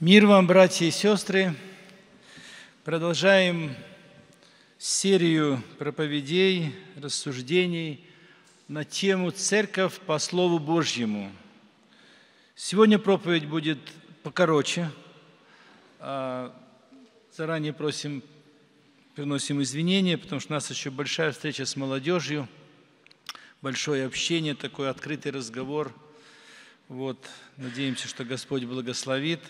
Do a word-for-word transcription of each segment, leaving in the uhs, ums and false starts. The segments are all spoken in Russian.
Мир вам, братья и сестры! Продолжаем серию проповедей, рассуждений на тему «Церковь по Слову Божьему». Сегодня проповедь будет покороче. Заранее просим, приносим извинения, потому что у нас еще большая встреча с молодежью, большое общение, такой открытый разговор. Вот, надеемся, что Господь благословит.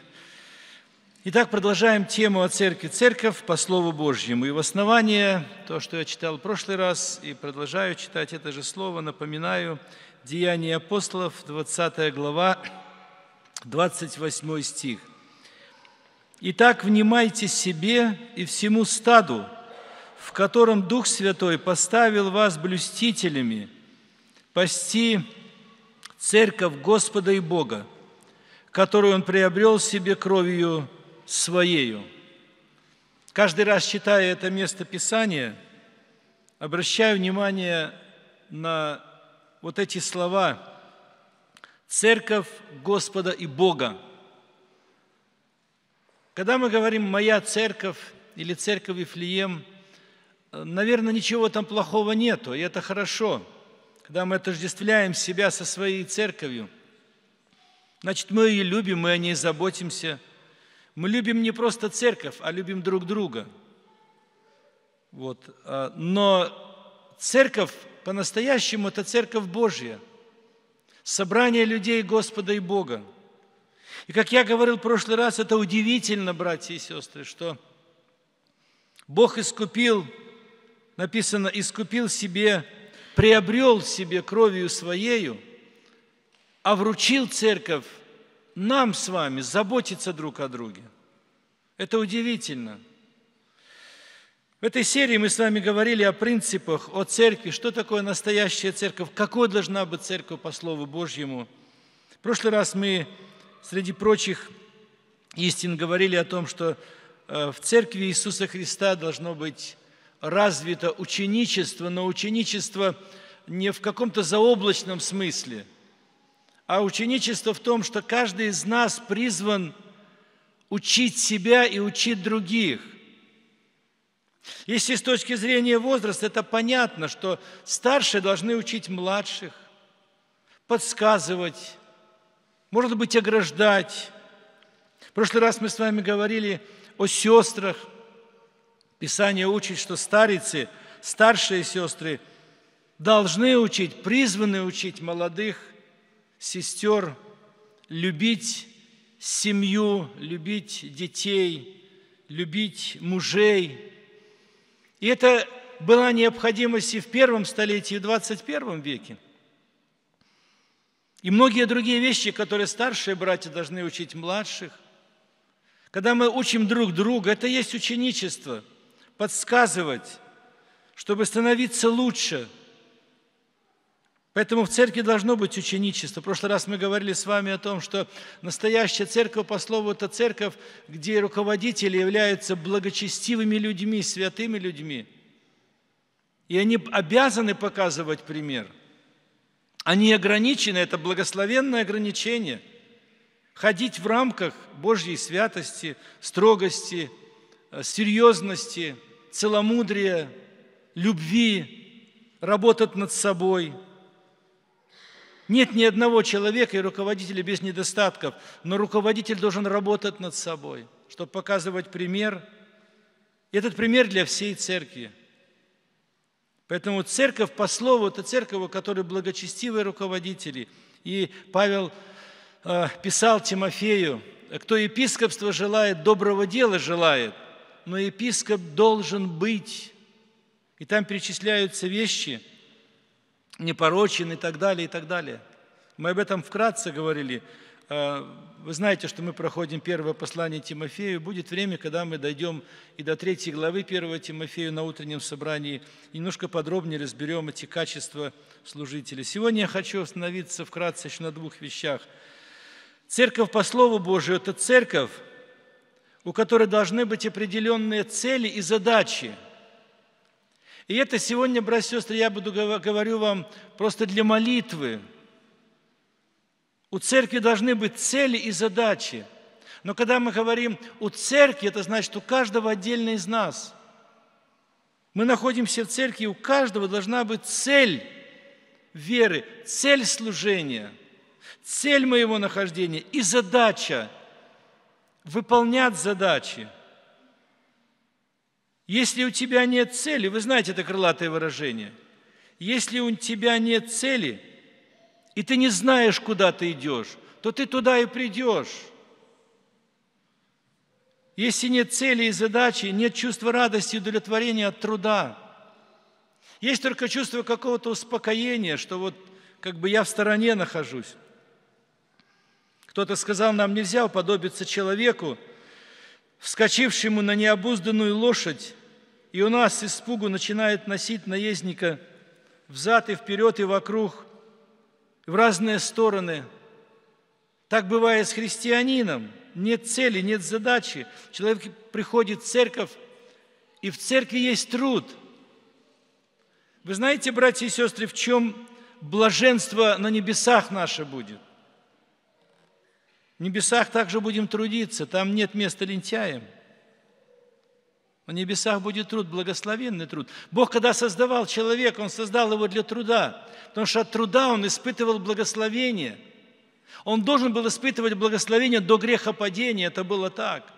Итак, продолжаем тему о церкви. Церковь по Слову Божьему. И в основании, то, что я читал в прошлый раз, и продолжаю читать это же слово, напоминаю, Деяния апостолов, двадцатая глава, двадцать восьмой стих. «Итак, внимайте себе и всему стаду, в котором Дух Святой поставил вас блюстителями, пасти церковь Господа и Бога, которую Он приобрел себе кровью Своею». Каждый раз, читая это место Писания, обращаю внимание на вот эти слова «Церковь Господа и Бога». Когда мы говорим «Моя церковь» или «Церковь Вифлеем», наверное, ничего там плохого нету, и это хорошо. Когда мы отождествляем себя со своей церковью, значит, мы ее любим, мы о ней заботимся. Мы любим не просто церковь, а любим друг друга. Вот. Но церковь по-настоящему – это церковь Божья, собрание людей Господа и Бога. И, как я говорил в прошлый раз, это удивительно, братья и сестры, что Бог искупил, написано, искупил себе, приобрел себе кровью Своею, а вручил церковь нам с вами заботиться друг о друге. Это удивительно. В этой серии мы с вами говорили о принципах, о церкви, что такое настоящая церковь, какой должна быть церковь по Слову Божьему. В прошлый раз мы, среди прочих истин, говорили о том, что в церкви Иисуса Христа должно быть развито ученичество, но ученичество не в каком-то заоблачном смысле, а ученичество в том, что каждый из нас призван учить себя и учить других. Если с точки зрения возраста, это понятно, что старшие должны учить младших, подсказывать, может быть, ограждать. В прошлый раз мы с вами говорили о сестрах. Писание учит, что старицы, старшие сестры должны учить, призваны учить молодых сестер, любить семью, любить детей, любить мужей. И это была необходимость и в первом столетии, и в двадцать первом веке. И многие другие вещи, которые старшие братья должны учить младших. Когда мы учим друг друга, это есть ученичество, подсказывать, чтобы становиться лучше. Поэтому в церкви должно быть ученичество. В прошлый раз мы говорили с вами о том, что настоящая церковь, по слову, это церковь, где руководители являются благочестивыми людьми, святыми людьми. И они обязаны показывать пример. Они ограничены, это благословенное ограничение. Ходить в рамках Божьей святости, строгости, серьезности, целомудрия, любви, работать над собой. Нет ни одного человека и руководителя без недостатков, но руководитель должен работать над собой, чтобы показывать пример. Этот пример для всей церкви. Поэтому церковь по слову – это церковь, у которой благочестивые руководители. И Павел э, писал Тимофею, кто епископства желает, доброго дела желает, но епископ должен быть. И там перечисляются вещи, непорочен и так далее, и так далее. Мы об этом вкратце говорили. Вы знаете, что мы проходим первое послание Тимофею. Будет время, когда мы дойдем и до третьей главы первого Тимофею на утреннем собрании. И немножко подробнее разберем эти качества служителей. Сегодня я хочу остановиться вкратце еще на двух вещах. Церковь по Слову Божию – это церковь, у которой должны быть определенные цели и задачи. И это сегодня, братья и сестры, я буду говорю вам просто для молитвы. У церкви должны быть цели и задачи. Но когда мы говорим о церкви, это значит у каждого отдельно из нас. Мы находимся в церкви, и у каждого должна быть цель веры, цель служения, цель моего нахождения и задача выполнять задачи. Если у тебя нет цели, вы знаете это крылатое выражение, если у тебя нет цели, и ты не знаешь, куда ты идешь, то ты туда и придешь. Если нет цели и задачи, нет чувства радости и удовлетворения от труда. Есть только чувство какого-то успокоения, что вот как бы я в стороне нахожусь. Кто-то сказал, нам нельзя уподобиться человеку, вскочившему на необузданную лошадь, и у нас испугу начинает носить наездника взад и вперед и вокруг, в разные стороны. Так бывает с христианином. Нет цели, нет задачи. Человек приходит в церковь, и в церкви есть труд. Вы знаете, братья и сестры, в чем блаженство на небесах наше будет? В небесах также будем трудиться, там нет места лентяям. В небесах будет труд, благословенный труд. Бог, когда создавал человека, Он создал его для труда, потому что от труда Он испытывал благословение. Он должен был испытывать благословение до грехопадения, это было так.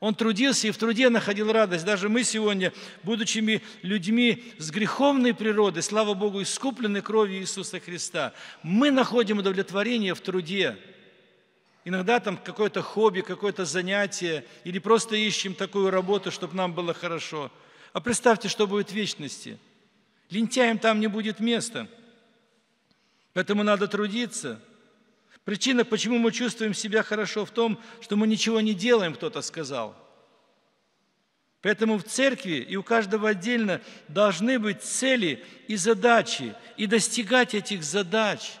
Он трудился и в труде находил радость. Даже мы сегодня, будучи людьми с греховной природой, слава Богу, искупленной кровью Иисуса Христа, мы находим удовлетворение в труде. Иногда там какое-то хобби, какое-то занятие, или просто ищем такую работу, чтобы нам было хорошо. А представьте, что будет в вечности. Лентяям там не будет места. Поэтому надо трудиться. Причина, почему мы чувствуем себя хорошо, в том, что мы ничего не делаем, кто-то сказал. Поэтому в церкви и у каждого отдельно должны быть цели и задачи, и достигать этих задач.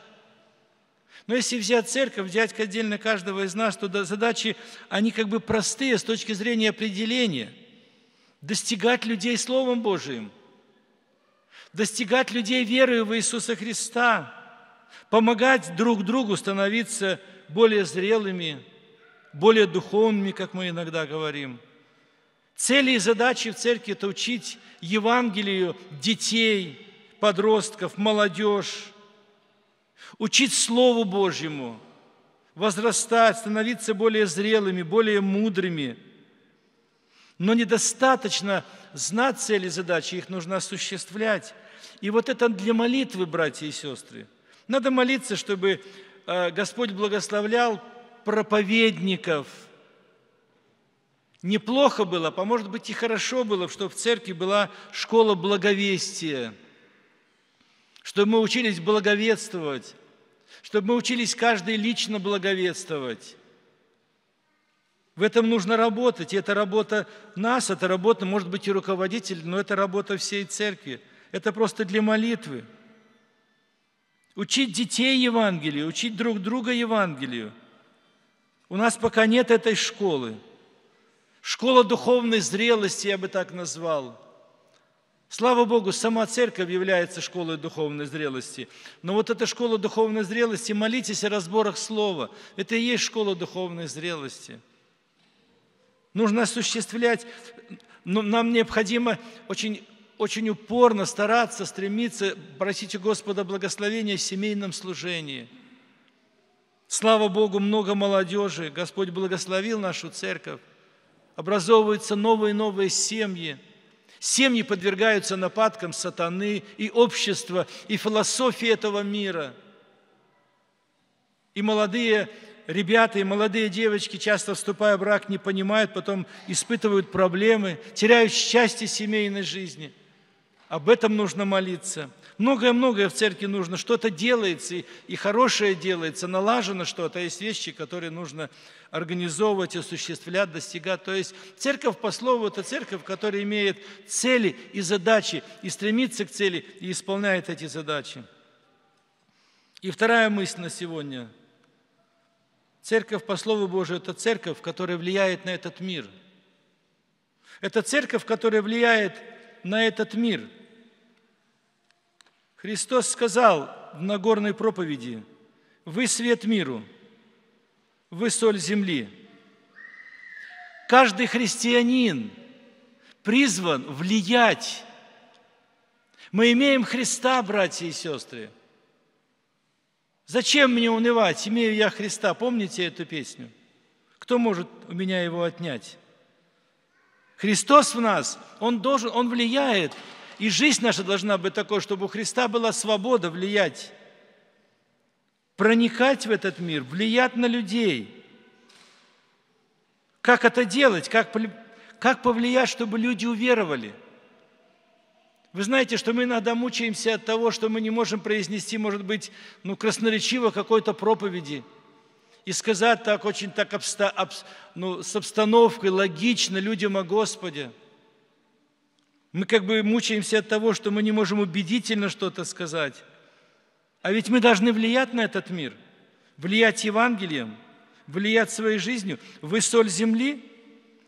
Но если взять церковь, взять отдельно каждого из нас, то задачи, они как бы простые с точки зрения определения. Достигать людей Словом Божиим. Достигать людей верою в Иисуса Христа. Помогать друг другу становиться более зрелыми, более духовными, как мы иногда говорим. Цели и задачи в церкви – это учить Евангелию детей, подростков, молодежь, учить Слову Божьему, возрастать, становиться более зрелыми, более мудрыми. Но недостаточно знать цели и задачи, их нужно осуществлять. И вот это для молитвы, братья и сестры. Надо молиться, чтобы Господь благословлял проповедников. Неплохо было, а может быть и хорошо было, чтобы в церкви была школа благовестия, чтобы мы учились благовествовать, чтобы мы учились каждый лично благовествовать. В этом нужно работать, и это работа нас, это работа, может быть, и руководитель, но это работа всей церкви. Это просто для молитвы. Учить детей Евангелию, учить друг друга Евангелию. У нас пока нет этой школы. Школа духовной зрелости, я бы так назвал. Слава Богу, сама церковь является школой духовной зрелости. Но вот эта школа духовной зрелости, молитесь о разборах слова. Это и есть школа духовной зрелости. Нужно осуществлять, но нам необходимо очень... очень упорно стараться, стремиться, просить у Господа благословения в семейном служении. Слава Богу, много молодежи. Господь благословил нашу церковь. Образовываются новые и новые семьи. Семьи подвергаются нападкам сатаны и общества, и философии этого мира. И молодые ребята, и молодые девочки, часто вступая в брак, не понимают, потом испытывают проблемы, теряют счастье семейной жизни. Об этом нужно молиться. Многое-многое в церкви нужно. Что-то делается, и хорошее делается, налажено что-то. Есть вещи, которые нужно организовывать, осуществлять, достигать. То есть церковь по слову – это церковь, которая имеет цели и задачи, и стремится к цели, и исполняет эти задачи. И вторая мысль на сегодня. Церковь по слову Божию – это церковь, которая влияет на этот мир. Это церковь, которая влияет на этот мир. Христос сказал в Нагорной проповеди: «Вы свет миру». вы соль земли. Каждый христианин призван влиять. Мы имеем Христа, братья и сестры. Зачем мне унывать? Имею я Христа. Помните эту песню? Кто может у меня его отнять? Христос в нас, Он должен, Он влияет. И жизнь наша должна быть такой, чтобы у Христа была свобода влиять. Проникать в этот мир, влиять на людей. Как это делать? Как, как повлиять, чтобы люди уверовали? Вы знаете, что мы иногда мучаемся от того, что мы не можем произнести, может быть, ну, красноречиво какой-то проповеди и сказать так, очень так обста, об, ну, с обстановкой, логично людям о Господе. Мы как бы мучаемся от того, что мы не можем убедительно что-то сказать. А ведь мы должны влиять на этот мир, влиять Евангелием, влиять своей жизнью. Вы соль земли,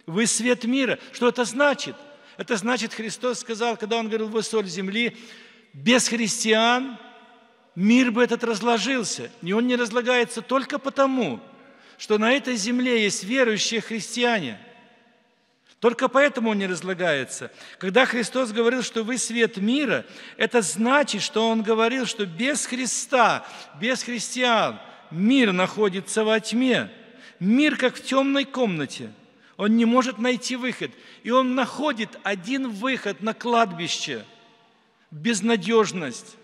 вы свет мира. Что это значит? Это значит, Христос сказал, когда Он говорил, вы соль земли, без христиан мир бы этот разложился. И он не разлагается только потому, что на этой земле есть верующие христиане. Только поэтому он не разлагается. Когда Христос говорил, что вы свет мира, это значит, что Он говорил, что без Христа, без христиан мир находится во тьме. Мир, как в темной комнате. Он не может найти выход. И он находит один выход на кладбище – безнадежность.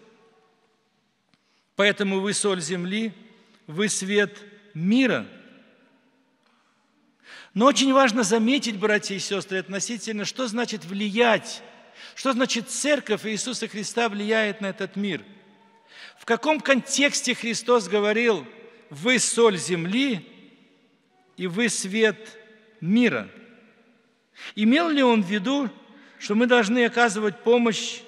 Поэтому вы соль земли, вы свет мира. Но очень важно заметить, братья и сестры, относительно, что значит влиять, что значит Церковь Иисуса Христа влияет на этот мир. В каком контексте Христос говорил «Вы соль земли и вы свет мира». мира. Имел ли он в виду, что мы должны оказывать помощь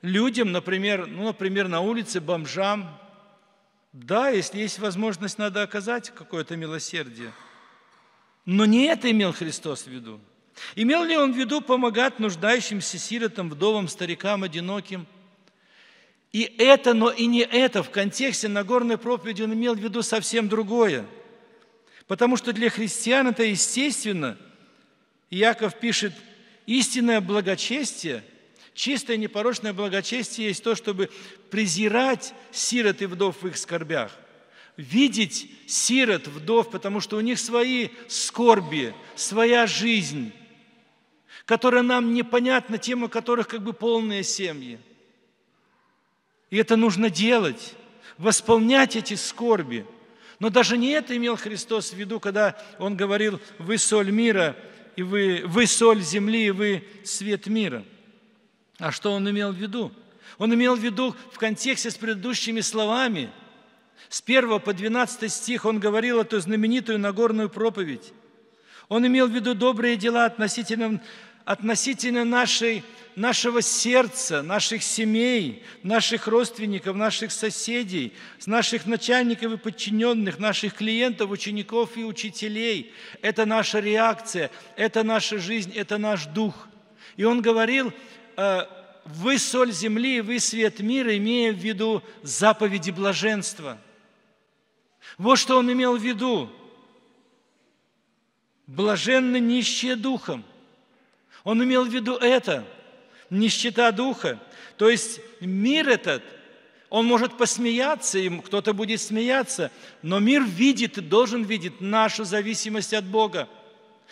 людям, например, ну, например, на улице, бомжам? Да, если есть возможность, надо оказать какое-то милосердие. Но не это имел Христос в виду. Имел ли он в виду помогать нуждающимся сиротам, вдовам, старикам, одиноким? И это, но и не это. В контексте Нагорной проповеди он имел в виду совсем другое. Потому что для христиан это естественно. Иаков пишет, истинное благочестие, чистое непорочное благочестие есть то, чтобы презирать сирот и вдов в их скорбях. Видеть сирот, вдов, потому что у них свои скорби, своя жизнь, которая нам непонятна, тем, у которых как бы полные семьи. И это нужно делать, восполнять эти скорби. Но даже не это имел Христос в виду, когда Он говорил, вы соль мира, и вы, вы соль земли, и вы свет мира. А что Он имел в виду? Он имел в виду в контексте с предыдущими словами. С первого по двенадцатый стих Он говорил эту знаменитую Нагорную проповедь. Он имел в виду добрые дела относительно, относительно нашей, нашего сердца, наших семей, наших родственников, наших соседей, наших начальников и подчиненных, наших клиентов, учеников и учителей. Это наша реакция, это наша жизнь, это наш дух. И он говорил, вы соль земли, вы свет мира, имея в виду заповеди блаженства. Вот что он имел в виду. Блаженны нищие духом. Он имел в виду это. Нищета духа. То есть мир этот, он может посмеяться, им кто-то будет смеяться, но мир видит и должен видеть нашу зависимость от Бога.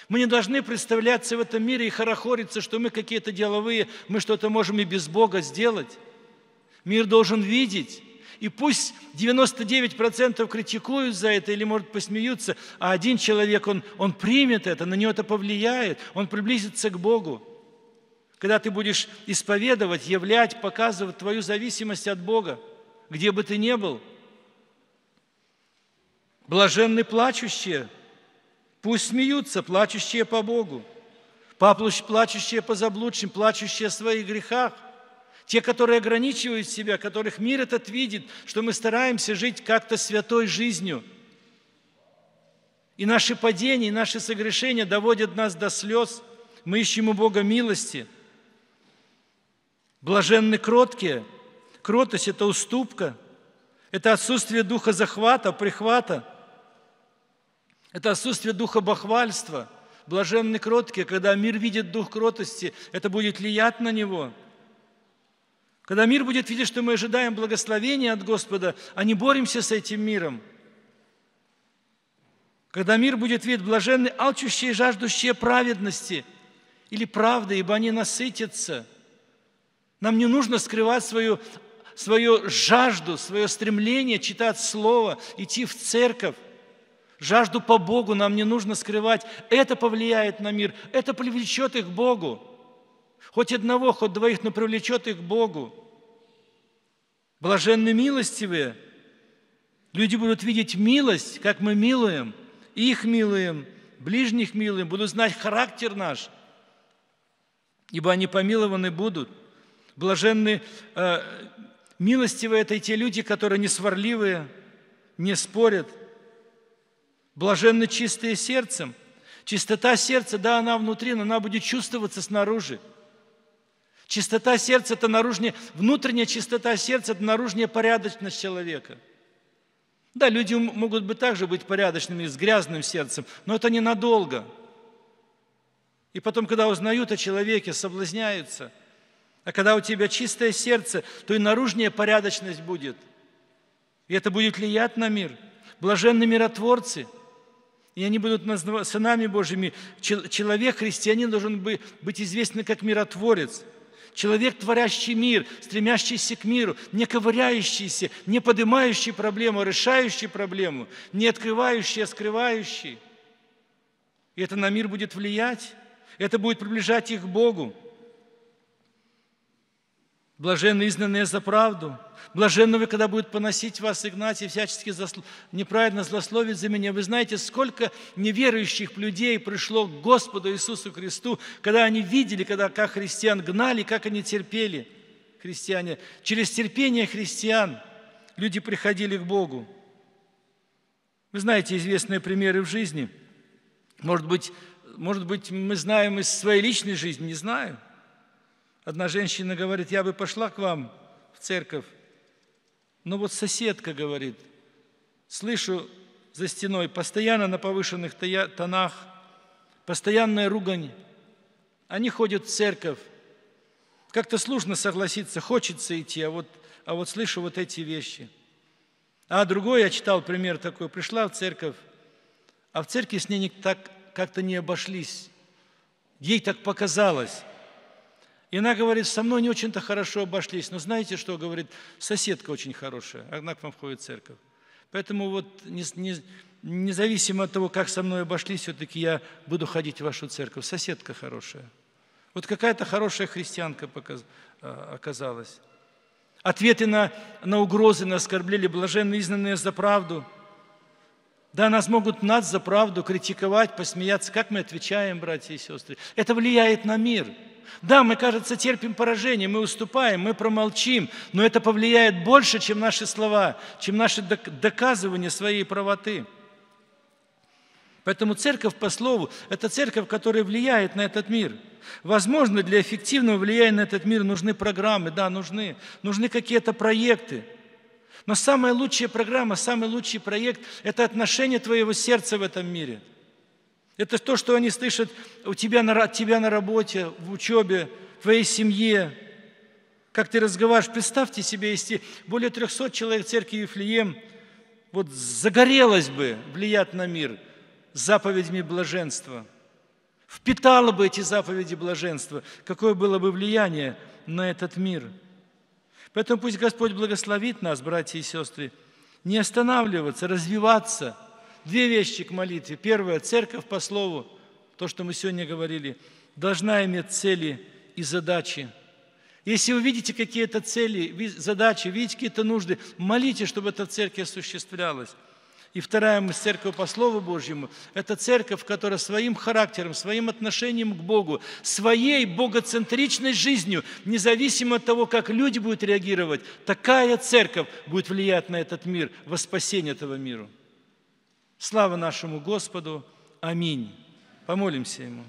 Мы не должны представляться в этом мире и хорохориться, что мы какие-то деловые, мы что-то можем и без Бога сделать. Мир должен видеть. И пусть девяносто девять процентов критикуют за это или, может, посмеются, а один человек, он, он примет это, на него это повлияет, он приблизится к Богу. Когда ты будешь исповедовать, являть, показывать твою зависимость от Бога, где бы ты ни был. Блаженны плачущие, пусть смеются, плачущие по Богу, плачущие по заблудшим, плачущие о своих грехах, те, которые ограничивают себя, которых мир этот видит, что мы стараемся жить как-то святой жизнью. И наши падения, и наши согрешения доводят нас до слез, мы ищем у Бога милости. Блаженны кроткие. Кротость – это уступка, это отсутствие духа захвата, прихвата. Это отсутствие духа бахвальства. Блаженны кроткие, когда мир видит дух кротости, это будет влиять на него. Когда мир будет видеть, что мы ожидаем благословения от Господа, а не боремся с этим миром. Когда мир будет видеть, блаженны алчущие и жаждущие праведности или правды, ибо они насытятся. Нам не нужно скрывать свою, свою жажду, свое стремление читать Слово, идти в церковь. Жажду по Богу нам не нужно скрывать. Это повлияет на мир, это привлечет их к Богу. Хоть одного, хоть двоих, но привлечет их к Богу. Блаженны милостивые. Люди будут видеть милость, как мы милуем, их милуем, ближних милуем, будут знать характер наш, ибо они помилованы будут. Блаженны э, милостивые – это и те люди, которые не сварливые, не спорят. Блаженны чистые сердцем. Чистота сердца, да, она внутри, но она будет чувствоваться снаружи. Чистота сердца – это наружная, внутренняя чистота сердца – это наружная порядочность человека. Да, люди могут быть также быть порядочными, с грязным сердцем, но это ненадолго. И потом, когда узнают о человеке, соблазняются. А когда у тебя чистое сердце, то и наружная порядочность будет. И это будет влиять на мир. Блаженны миротворцы, и они будут сынами Божьими. Человек, христианин, должен быть известен как миротворец. Человек, творящий мир, стремящийся к миру, не ковыряющийся, не поднимающий проблему, решающий проблему, не открывающий, а скрывающий. И это на мир будет влиять, это будет приближать их к Богу. Блаженны изгнанные за правду. Блаженны вы, когда будут поносить вас, Игнатий, всячески засл... неправедно злословить за меня. Вы знаете, сколько неверующих людей пришло к Господу Иисусу Христу, когда они видели, когда, как христиан гнали, как они терпели, христиане. Через терпение христиан люди приходили к Богу. Вы знаете известные примеры в жизни. Может быть, может быть мы знаем из своей личной жизни, не знаю. Одна женщина говорит, я бы пошла к вам в церковь, но вот соседка говорит, слышу за стеной, постоянно на повышенных тонах, постоянная ругань, они ходят в церковь, как-то сложно согласиться, хочется идти, а вот, а вот слышу вот эти вещи. А другой, я читал пример такой, пришла в церковь, а в церкви с ней так как-то не обошлись, ей так показалось. И она говорит, со мной не очень-то хорошо обошлись, но знаете что, говорит, соседка очень хорошая, она к вам входит в церковь. Поэтому вот не, не, независимо от того, как со мной обошлись, все-таки я буду ходить в вашу церковь. Соседка хорошая. Вот какая-то хорошая христианка показ, оказалась. Ответы на, на угрозы, на оскорбления, блаженны изгнанные за правду. Да, нас могут нас за правду критиковать, посмеяться. Как мы отвечаем, братья и сестры? Это влияет на мир. Да, мы, кажется, терпим поражение, мы уступаем, мы промолчим, но это повлияет больше, чем наши слова, чем наше доказывание своей правоты. Поэтому церковь по слову – это церковь, которая влияет на этот мир. Возможно, для эффективного влияния на этот мир нужны программы, да, нужны, нужны какие-то проекты. Но самая лучшая программа, самый лучший проект – это отношение твоего сердца в этом мире. Это то, что они слышат у тебя на, от тебя на работе, в учебе, в твоей семье. Как ты разговариваешь, представьте себе, если более трехсот человек церкви Вифлеем вот загорелось бы влиять на мир заповедями блаженства, впитало бы эти заповеди блаженства, какое было бы влияние на этот мир. Поэтому пусть Господь благословит нас, братья и сестры, не останавливаться, развиваться. Две вещи к молитве. Первая, церковь по слову, то, что мы сегодня говорили, должна иметь цели и задачи. Если вы видите какие-то цели, задачи, видите какие-то нужды, молите, чтобы эта церковь осуществлялась. И вторая мысль, церковь по слову Божьему, это церковь, которая своим характером, своим отношением к Богу, своей богоцентричной жизнью, независимо от того, как люди будут реагировать, такая церковь будет влиять на этот мир, во спасение этого мира. Слава нашему Господу! Аминь! Помолимся Ему.